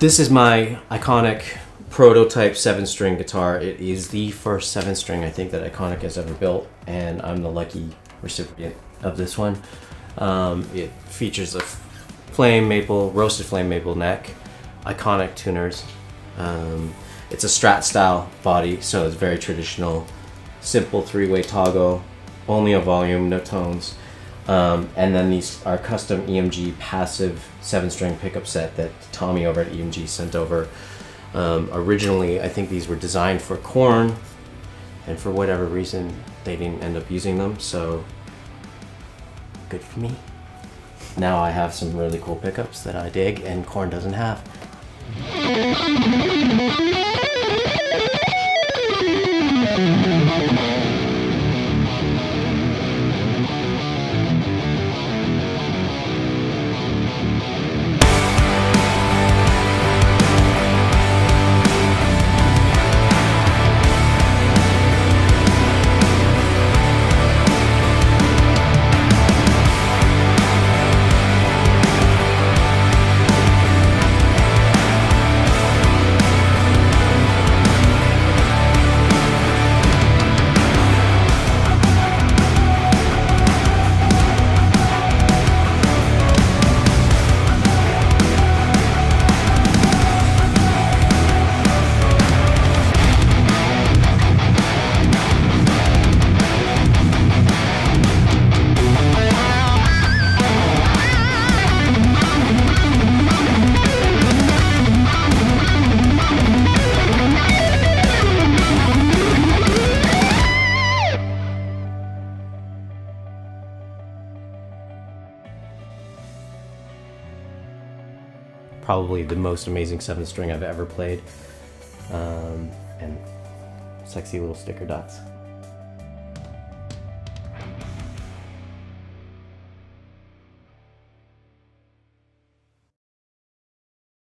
This is my Iconic prototype 7-string guitar. It is the first 7-string I think that Iconic has ever built, and I'm the lucky recipient of this one. It features a flame maple, roasted flame maple neck, Iconic tuners. It's a Strat style body, so it's very traditional, simple three-way toggle, only a volume, no tones. And then these are custom EMG passive 7-string pickup set that Tommy over at EMG sent over. Originally, I think these were designed for Korn, and for whatever reason, they didn't end up using them, so good for me. Now I have some really cool pickups that I dig, and Korn doesn't have. Probably the most amazing 7-string I've ever played, and sexy little sticker dots.